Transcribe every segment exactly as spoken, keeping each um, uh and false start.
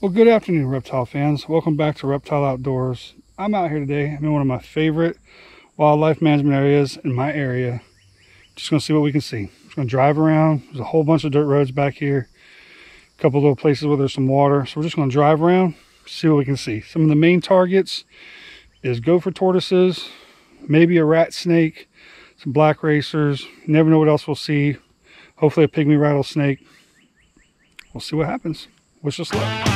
Well, good afternoon, reptile fans. Welcome back to Reptile Outdoors. I'm out here today. I'm in one of my favorite wildlife management areas in my area. Just gonna see what we can see. Just gonna drive around. There's a whole bunch of dirt roads back here. A couple little places where there's some water. So we're just gonna drive around, see what we can see. Some of the main targets is gopher tortoises, maybe a rat snake, some black racers. You never know what else we'll see. Hopefully a pygmy rattlesnake. We'll see what happens. Wish us luck.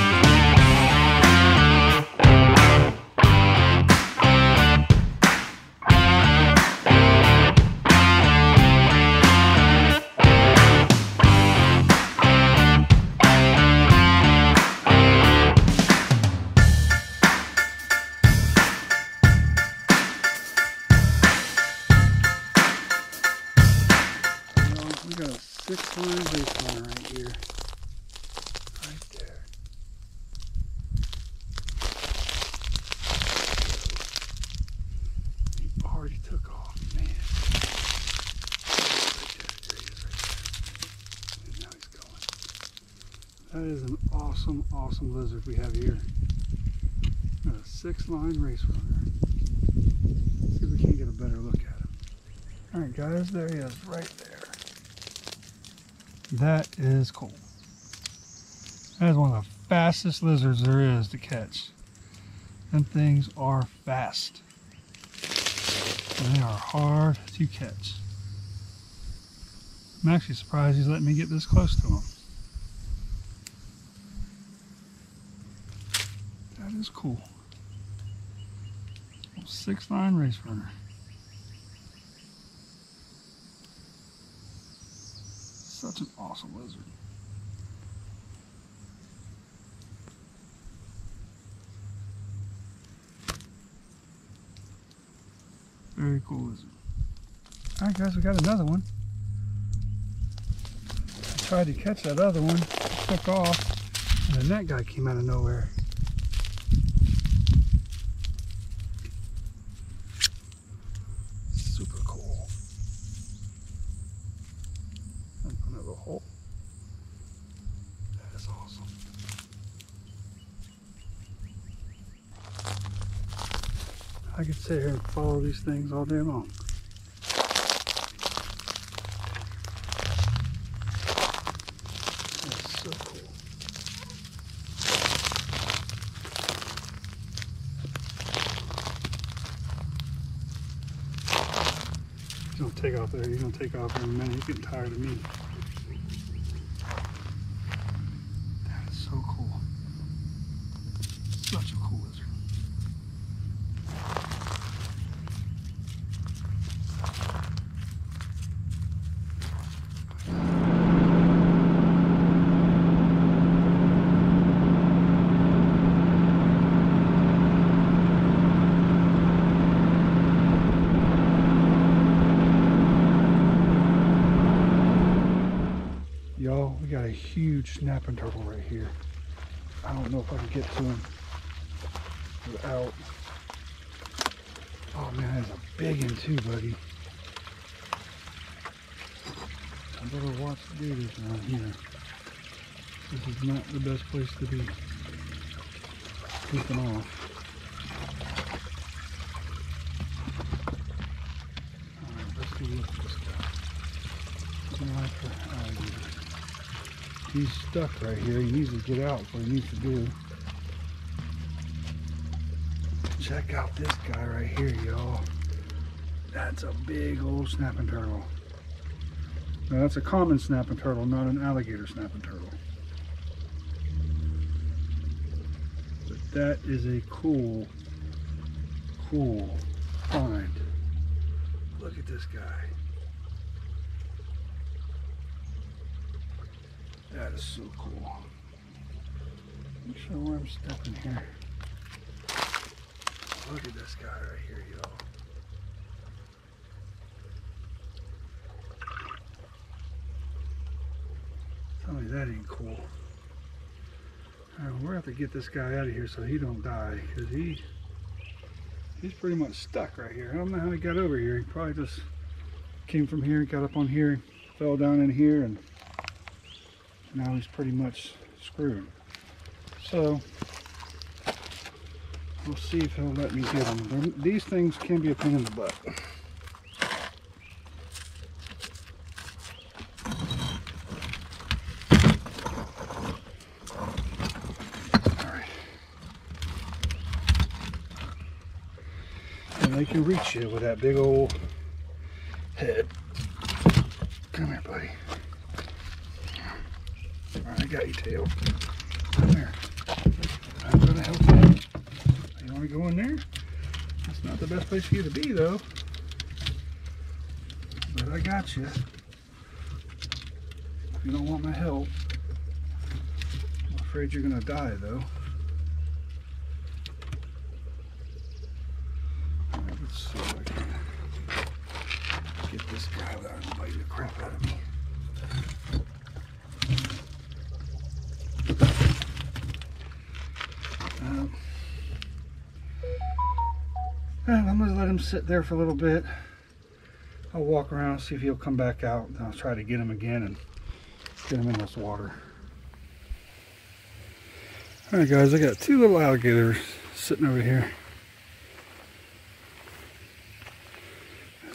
Six-line race runner right here. Right there. He already took off, man. Right there, there he is right there. And now he's going. That is an awesome, awesome lizard we have here. A six-line race runner. Let's see if we can get a better look at him. Alright guys, there he is right there. That is cool. That is one of the fastest lizards there is to catch. Them things are fast. And they are hard to catch. I'm actually surprised he's letting me get this close to him. That is cool. Six-line race runner. Such an awesome lizard. Very cool lizard. All right guys, we got another one. I tried to catch that other one, it took off, and then that guy came out of nowhere. Super cool. Another hole. That is awesome. I could sit here and follow these things all day long. That's so cool. He's gonna take off there. He's gonna take off in a minute. He's getting tired of me. Such a cool lizard. Y'all, we got a huge snapping turtle right here. I don't know if I can get to him. Out. Oh man, that's a big one too, buddy. I better watch the gators around here. This is not the best place to be. Keeping off. Alright, let's do a look at this guy. Looking like an alligator. He's stuck right here. He needs to get out. What he needs to do. Check out this guy right here, y'all. That's a big old snapping turtle. Now that's a common snapping turtle, not an alligator snapping turtle. But that is a cool, cool find. Look at this guy. That is so cool. Make sure where I'm stepping here. Look at this guy right here, y'all. Tell me that ain't cool. All right, we're gonna have to get this guy out of here so he don't die, because he he's pretty much stuck right here. I don't know how he got over here. He probably just came from here, got up on here, fell down in here, and now he's pretty much screwed. So we'll see if he'll let me get them. These things can be a pain in the butt. They can reach you with that big old head. Come here, buddy. Alright, I got your tail. Come here. I'm gonna help you. You wanna go in there? That's not the best place for you to be though. But I got you. If you don't want my help, I'm afraid you're gonna die though. Get this guy without him biting the crap out of me. Um, I'm going to let him sit there for a little bit. I'll walk around, see if he'll come back out, and I'll try to get him again and get him in this water. Alright guys, I got two little alligators sitting over here.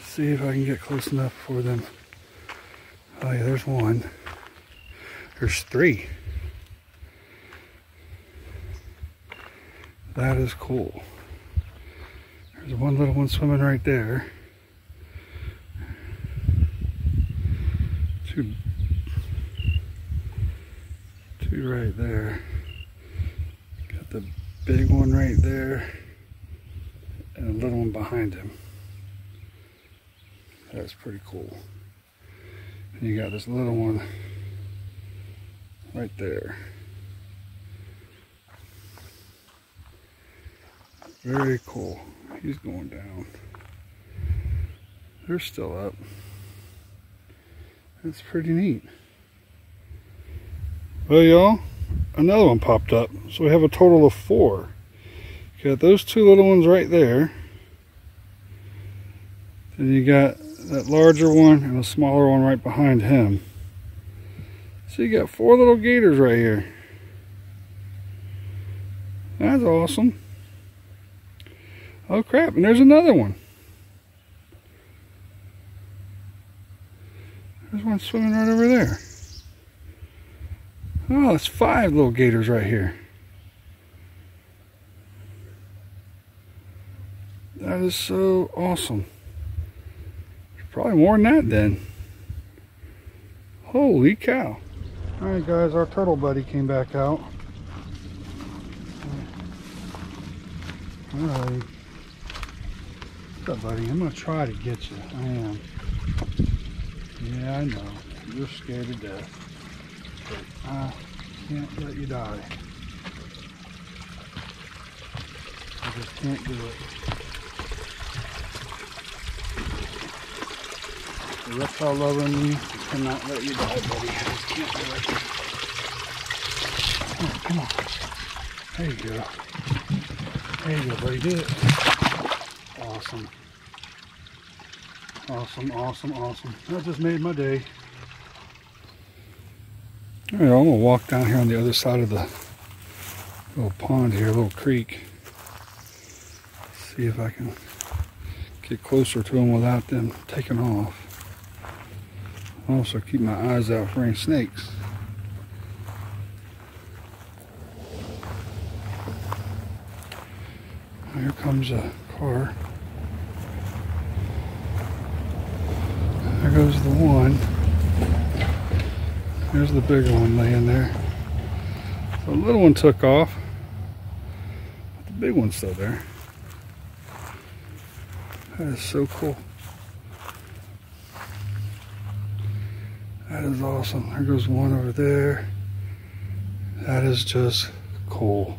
See if I can get close enough for them. Oh yeah, there's one. There's three. That is cool. There's one little one swimming right there. Two, two right there. Got the big one right there, and a little one behind him. That's pretty cool. And you got this little one right there. Very cool. He's going down. They're still up. That's pretty neat. Well, y'all, another one popped up. So we have a total of four. You got those two little ones right there. Then you got that larger one and a smaller one right behind him. So you got four little gators right here. That's awesome. Oh crap, and there's another one. There's one swimming right over there. Oh, that's five little gators right here. That is so awesome. Probably more than that then. Holy cow. Alright guys, our turtle buddy came back out. Alright. What's up, buddy? I'm going to try to get you. I am. Yeah, I know. You're scared to death. But I can't let you die. I just can't do it. The reptile lover in me cannot let you die, buddy. I just can't do it. Come on, come on. There you go. There you go, buddy. Do it. Awesome. Awesome, awesome, awesome. That just made my day. Alright, I'm going to walk down here on the other side of the little pond here, little creek. See if I can get closer to them without them taking off. Also keep my eyes out for any snakes. Here comes a car. There goes the one. There's the bigger one laying there. The little one took off, but the big one's still there. That is so cool. That is awesome. There goes one over there. That is just cool.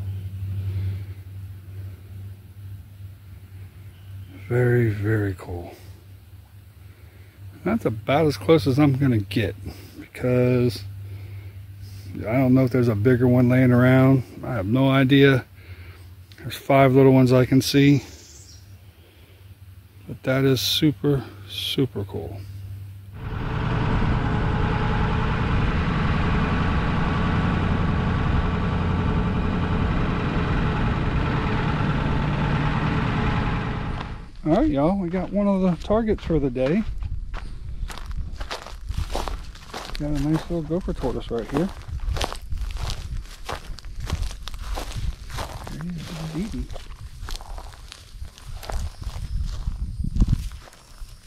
Very, very cool. That's about as close as I'm going to get, because I don't know if there's a bigger one laying around. I have no idea. There's five little ones I can see. But that is super, super cool. All right, y'all, we got one of the targets for the day. Got a nice little gopher tortoise right here. He's eating.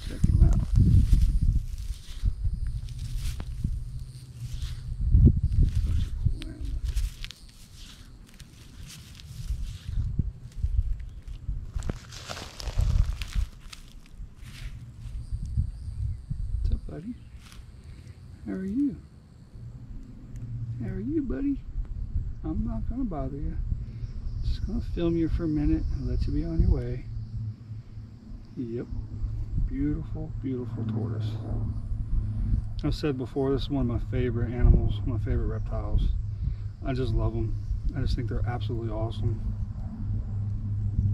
Check him out. Such a cool animal. What's up, buddy? How are you? How are you, buddy? I'm not gonna bother you. Just gonna film you for a minute and let you be on your way. Yep. Beautiful, beautiful tortoise. I've said before, this is one of my favorite animals, my favorite reptiles. I just love them. I just think they're absolutely awesome.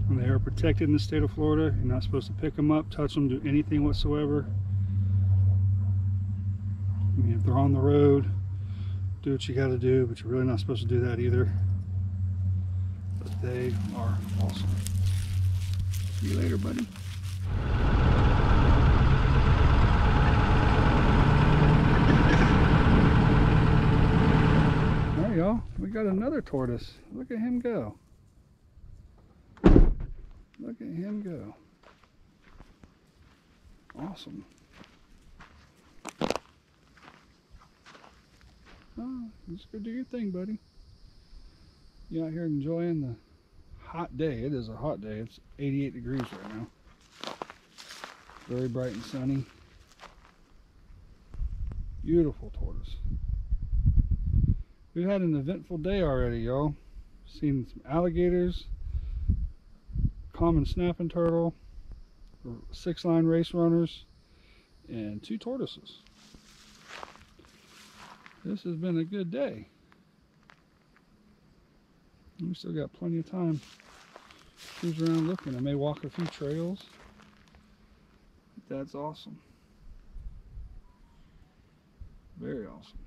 And they are protected in the state of Florida. You're not supposed to pick them up, touch them, do anything whatsoever. I mean, if they're on the road, do what you gotta do, but you're really not supposed to do that either. But they are awesome. See you later, buddy. All right, y'all, we got another tortoise. Look at him go. Look at him go. Awesome. Oh, just go do your thing, buddy. You out here enjoying the hot day. It is a hot day. It's eighty-eight degrees right now. Very bright and sunny. Beautiful tortoise. We've had an eventful day already, y'all. Seen some alligators, common snapping turtle, six-line race runners, and two tortoises. This has been a good day. We still got plenty of time to cruise around looking. I may walk a few trails. But that's awesome. Very awesome.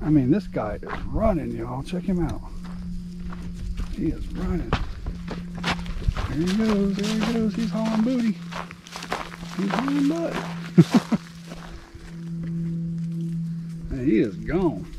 I mean, this guy is running, y'all. Check him out. He is running. There he goes. There he goes. He's hauling booty. He's hauling butt. He is gone.